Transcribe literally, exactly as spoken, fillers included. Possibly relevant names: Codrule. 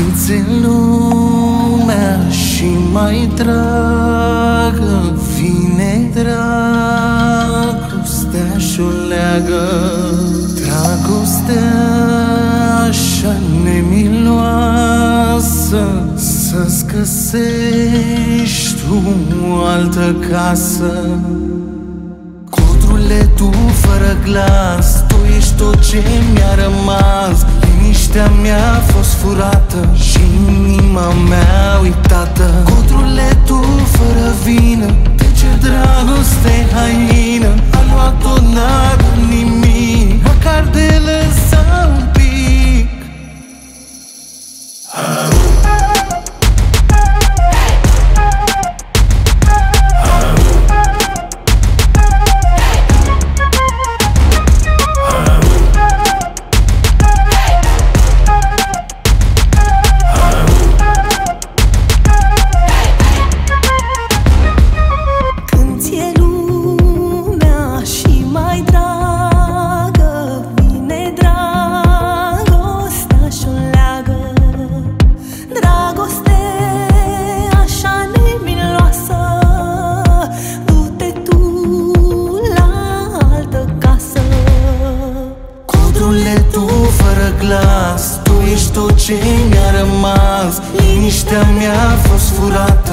simți lumea și mai dragă vine dragostea și-o leagă. Dragostea așa nemiloasă, să-ți găsești o altă casă. Codrule, tu fără glas, tu ești tot ce mi-a rămas. Liniștea mea a fost furată și inima mea uitată. Codrule, tu fără vină, de ce dragoste haină a luat-o, n-a dat nimic, măcar de lăsa un pic. Au. Tu ești tot ce mi-a rămas, liniștea mea a fost furată